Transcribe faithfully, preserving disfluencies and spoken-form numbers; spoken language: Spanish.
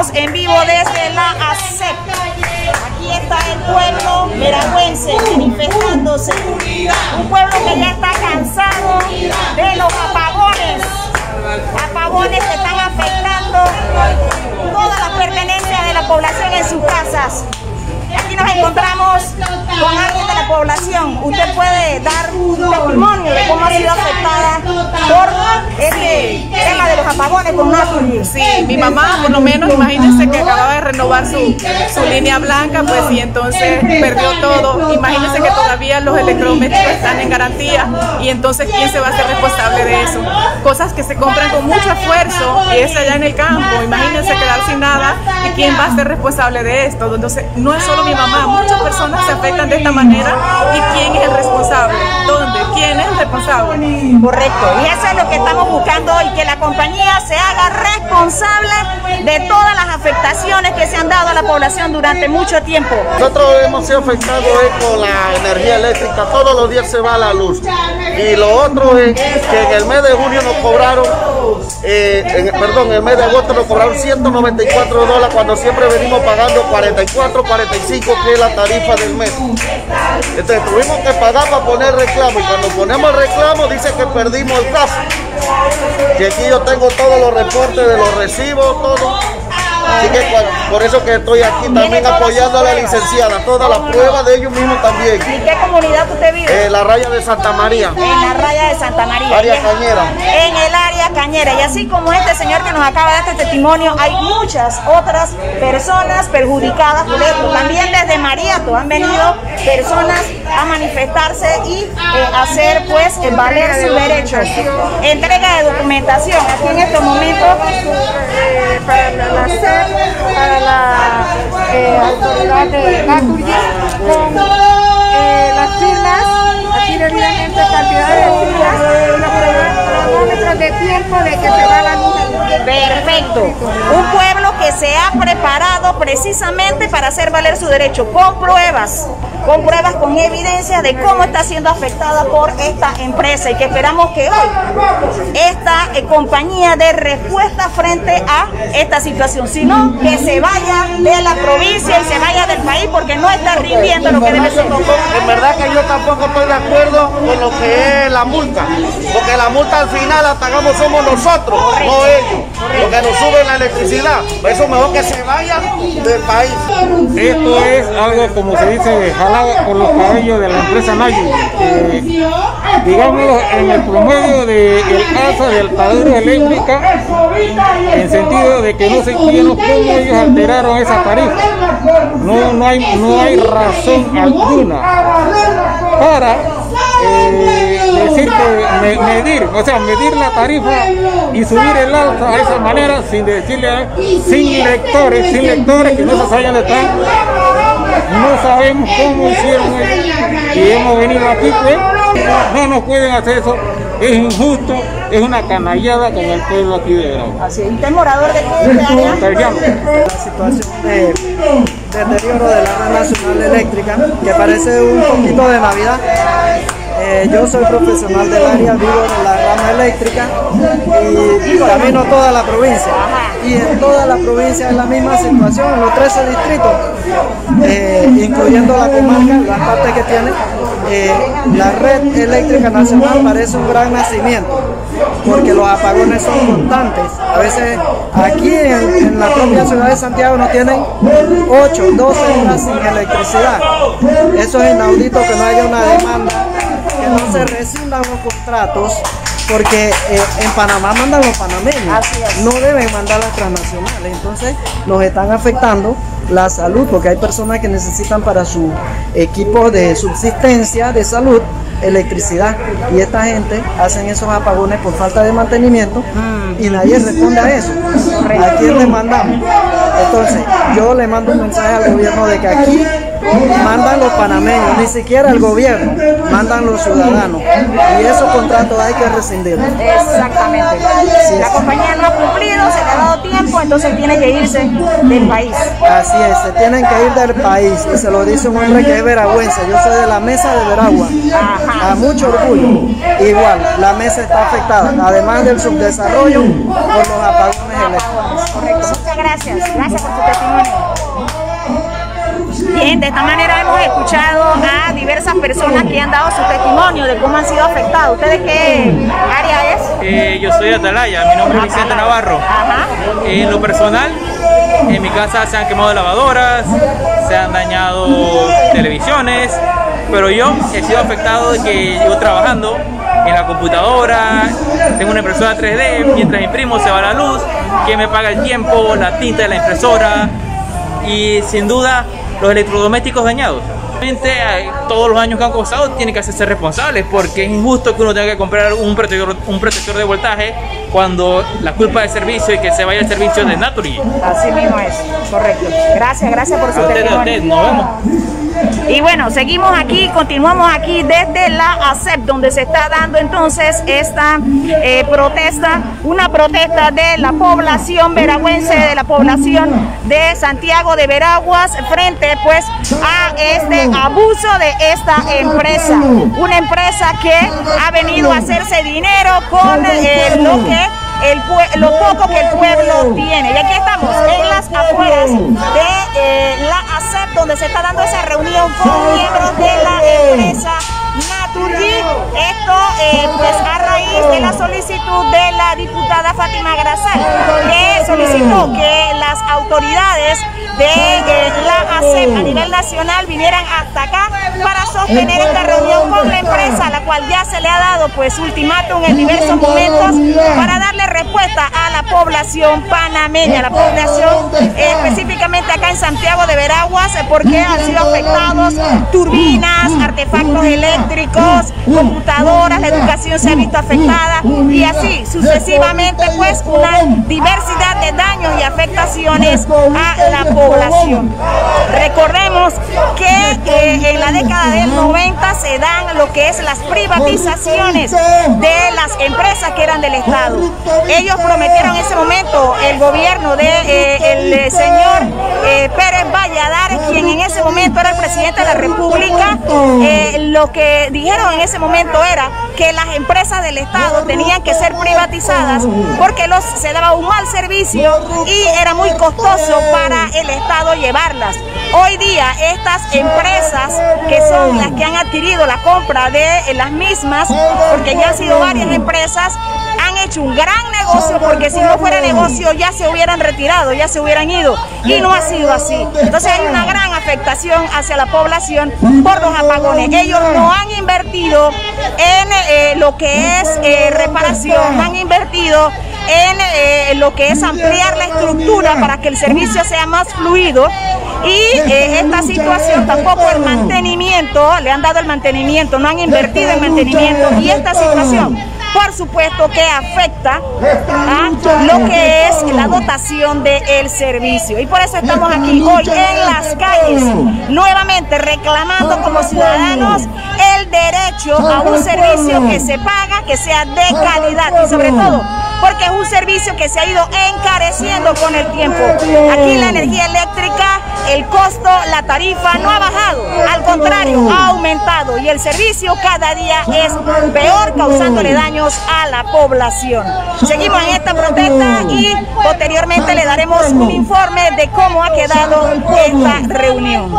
Estamos en vivo desde la A S E P. Aquí está el pueblo veragüense manifestándose. Un pueblo que ya está cansado de los apagones. Apagones que están afectando todas las pertenencias de la población en sus casas. Aquí nos encontramos con alguien de la población. Usted puede dar un testimonio de cómo ha sido afectada por este tema de los apagones con Naturgy. Sí, mi mamá, por lo menos, imagínense que acababa de renovar su, su línea blanca, pues, y entonces perdió todo. Imagínense que todavía los electrodomésticos están en garantía, y entonces, ¿quién se va a hacer responsable de eso? Cosas que se compran con mucho esfuerzo, y es allá en el campo. Imagínense quedar sin nada, ¿y quién va a ser responsable de esto? Entonces, no es solo mi mamá, muchas personas se afectan de esta manera. ¿Y quién es el responsable? ¿Dónde? ¿Quién es el responsable? Correcto, y eso es lo que estamos buscando hoy, que la compañía se haga responsable de todas las afectaciones que se han dado a la población durante mucho tiempo. Nosotros hemos sido afectados con la energía eléctrica, todos los días se va la luz. Y lo otro es que en el mes de junio nos cobraron, eh, en, perdón, en el mes de agosto nos cobraron ciento noventa y cuatro dólares cuando siempre venimos pagando cuarenta y cuatro, cuarenta y cinco, que es la tarifa del mes. Entonces tuvimos que pagar para poner reclamo, y cuando ponemos reclamo dice que perdimos el caso. Y aquí yo tengo todos los reportes de los recibos, todo. Así que por eso que estoy aquí también apoyando a la licenciada, todas las pruebas de ellos mismos también. ¿En qué comunidad usted vive? En la Raya de Santa María. En la Raya de Santa María. Área Cañera. En el área Cañera. Y así como este señor que nos acaba de dar este testimonio, hay muchas otras personas perjudicadas por esto. También desde Mariato han venido personas a manifestarse y eh, hacer, pues, eh, valer sus derechos. Entrega de documentación. Aquí en este momento, eh, para la A C E P, para la eh, autoridad de Naturgy, con eh, las firmas, aquí debidamente cantidad de firmas, los cronómetros de tiempo de que se va la luz. Perfecto. Un pueblo que se ha preparado precisamente para hacer valer su derecho, con pruebas, con pruebas, con evidencia de cómo está siendo afectada por esta empresa, y que esperamos que hoy esta eh, compañía dé respuesta frente a esta situación, sino que se vaya de la provincia y se vaya del país, porque no está rindiendo lo que debe ser. En verdad que yo tampoco estoy de acuerdo con lo que es la multa, porque la multa al final la pagamos somos nosotros, no ellos, porque nos suben la electricidad. Por eso mejor que se vayan del país. Esto es algo, como se dice, jalado por los cabellos de la empresa Naturgy. Eh, digamos, en el promedio del caso de altadura eléctrica, en sentido de que no se entiende cómo ellos alteraron esa tarifa. No, no, hay, no hay razón alguna para eh, decir que me, medir, o sea, medir la tarifa y subir el alza de esa manera sin decirle, a, sin lectores, sin lectores que no se vayan de estar. No sabemos cómo hicieron ellos y hemos venido aquí, pues, no nos pueden hacer eso, es injusto, es una canallada con el pueblo aquí de Veragua. Así es, usted morador de Veragua. La situación de deterioro de la red nacional eléctrica, que parece un poquito de Navidad. Eh, yo soy profesional del área, vivo en la rama eléctrica y camino toda la provincia. Y en toda la provincia es la misma situación, en los trece distritos, eh, incluyendo la comarca, la parte que tiene. Eh, la red eléctrica nacional parece un gran nacimiento, porque los apagones son constantes. A veces aquí en, en la propia ciudad de Santiago nos tienen ocho, doce horas sin electricidad. Eso es inaudito, que no haya una demanda, que no se rescindan los contratos, porque eh, en Panamá mandan los panameños, no deben mandar las transnacionales. Entonces nos están afectando la salud, porque hay personas que necesitan para su equipo de subsistencia de salud electricidad, y esta gente hacen esos apagones por falta de mantenimiento y nadie responde a eso. ¿A quién le mandamos? Entonces yo le mando un mensaje al gobierno de que aquí mandan los panameños, ni siquiera el gobierno, mandan los ciudadanos, y esos contratos hay que rescindirlos. Exactamente, sí, la compañía no ha cumplido, se le ha dado tiempo, entonces tiene que irse del país. Así es, se tienen que ir del país, y se lo dice un hombre que es veragüense. Yo soy de la mesa de Veragua, a mucho orgullo. Igual, la mesa está afectada, además del subdesarrollo por los apagones eléctricos. muchas gracias. Gracias por su testimonio. Bien, de esta manera hemos escuchado a diversas personas que han dado su testimonio de cómo han sido afectados. ¿Ustedes qué área es? Eh, yo soy de Atalaya, mi nombre es Vicente Navarro. Ajá. Eh, en lo personal, en mi casa se han quemado lavadoras, se han dañado televisiones, pero yo he sido afectado de que llevo trabajando en la computadora, tengo una impresora tres D, mientras imprimo se va la luz, ¿quién me paga el tiempo, la tinta de la impresora? Y sin duda los electrodomésticos dañados. Realmente todos los daños que han causado tienen que hacerse responsables, porque es injusto que uno tenga que comprar un protector, un protector de voltaje cuando la culpa es del servicio y que se vaya el servicio de Naturgy. Así mismo es, correcto. Gracias, gracias por su testimonio. Nos vemos. Y bueno, seguimos aquí, continuamos aquí desde la A S E P, donde se está dando entonces esta eh, protesta, una protesta de la población veragüense, de la población de Santiago de Veraguas, frente pues a este abuso de esta empresa, una empresa que ha venido a hacerse dinero con eh, lo que... El lo poco que el pueblo tiene. Y aquí estamos, en las afueras de eh, la A S E P, donde se está dando esa reunión con miembros de la empresa Naturgy. Esto eh, pues a raíz de la solicitud de la diputada Fátima Grasal, que solicitó que las autoridades de eh, la A S E P a nivel nacional vinieran hasta acá para sostener esta reunión con la empresa, a la cual ya se le ha dado pues ultimátum en diversos momentos para darle respuesta a la población panameña, la población eh, específicamente acá en Santiago de Veraguas, porque han sido afectados turbinas, artefactos eléctricos, computadoras, la educación se ha visto afectada y así sucesivamente pues una diversidad de daños y afectaciones a la población. Recordemos que eh, en la década del noventa se dan lo que es las privatizaciones de las empresas que eran del Estado. Ellos prometieron en ese momento, el gobierno del de, eh, el señor eh, Pérez Valladares, quien en ese momento era el presidente de la República, eh, lo que dijeron en ese momento era que las empresas del Estado tenían que ser privatizadas porque los, se daba un mal servicio y era muy costoso para el Estado llevarlas. Hoy día estas empresas que son las que han adquirido la compra de las mismas, porque ya han sido varias empresas, han hecho un gran negocio, porque si no fuera negocio ya se hubieran retirado, ya se hubieran ido, y no ha sido así. Entonces hay una gran afectación hacia la población por los apagones. Ellos no han invertido en eh, lo que es eh, reparación, no han invertido en eh, lo que es ampliar la estructura para que el servicio sea más fluido, y eh, esta situación tampoco el mantenimiento, le han dado el mantenimiento, no han invertido en mantenimiento, y esta situación por supuesto que afecta a lo que es la dotación del servicio. Y por eso estamos aquí hoy en las calles, nuevamente reclamando como ciudadanos el derecho a un servicio que se paga, que sea de calidad, y sobre todo porque es un servicio que se ha ido encareciendo con el tiempo. Aquí la energía eléctrica, el costo, la tarifa no ha bajado, al contrario, ha aumentado, y el servicio cada día es peor, causándole daños a la población. Seguimos en esta protesta y posteriormente le daremos un informe de cómo ha quedado esta reunión.